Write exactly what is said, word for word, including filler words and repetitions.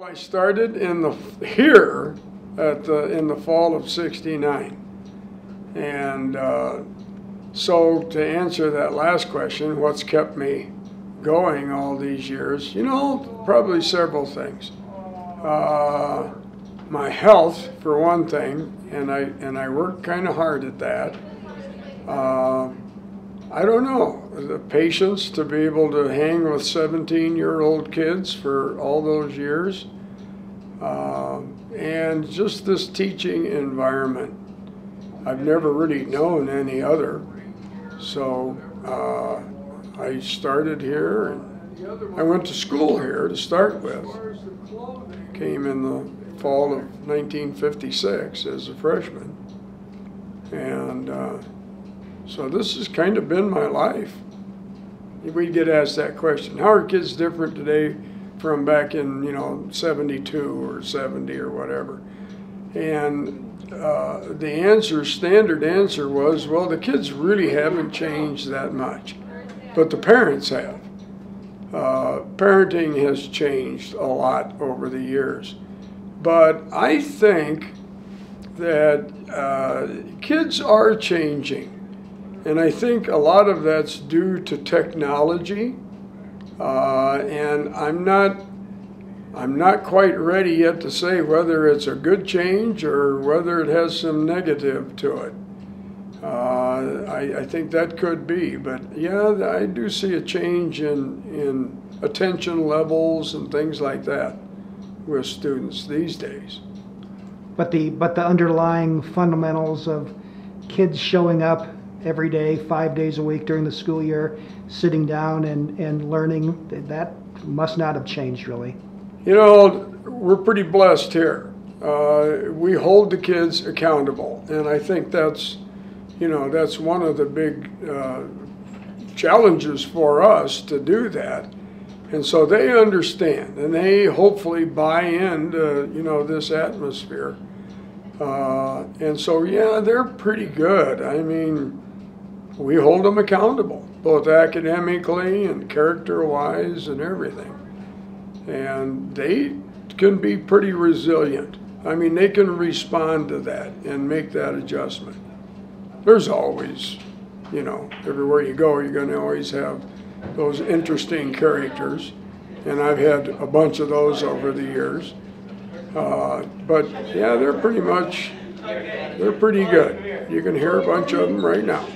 Well, I started in the here at the, in the fall of sixty-nine, and uh, so to answer that last question, what's kept me going all these years? You know, probably several things. Uh, my health, for one thing, and I and I worked kind of hard at that. Uh, I don't know, the patience to be able to hang with seventeen-year-old kids for all those years, uh, and just this teaching environment. I've never really known any other, so uh, I started here, and I went to school here to start with. Came in the fall of nineteen fifty-six as a freshman, and uh, so this has kind of been my life. We get asked that question, how are kids different today from back in, you know, seventy-two or seventy or whatever? And uh, the answer, standard answer was, well, the kids really haven't changed that much, but the parents have. Uh, parenting has changed a lot over the years. But I think that uh, kids are changing. And I think a lot of that's due to technology, uh, and I'm not, I'm not quite ready yet to say whether it's a good change or whether it has some negative to it. Uh, I, I think that could be, but yeah, I do see a change in, in attention levels and things like that with students these days. But the, but the underlying fundamentals of kids showing up every day, five days a week during the school year, sitting down and, and learning, that must not have changed really. You know, we're pretty blessed here. Uh, we hold the kids accountable, and I think that's, you know, that's one of the big uh, challenges for us to do that. And so they understand, and they hopefully buy into, you know, this atmosphere. Uh, and so, yeah, they're pretty good. I mean, we hold them accountable, both academically and character-wise and everything. And they can be pretty resilient. I mean, they can respond to that and make that adjustment. There's always, you know, everywhere you go, you're going to always have those interesting characters. And I've had a bunch of those over the years. Uh, but yeah, they're pretty much, they're pretty good. You can hear a bunch of them right now.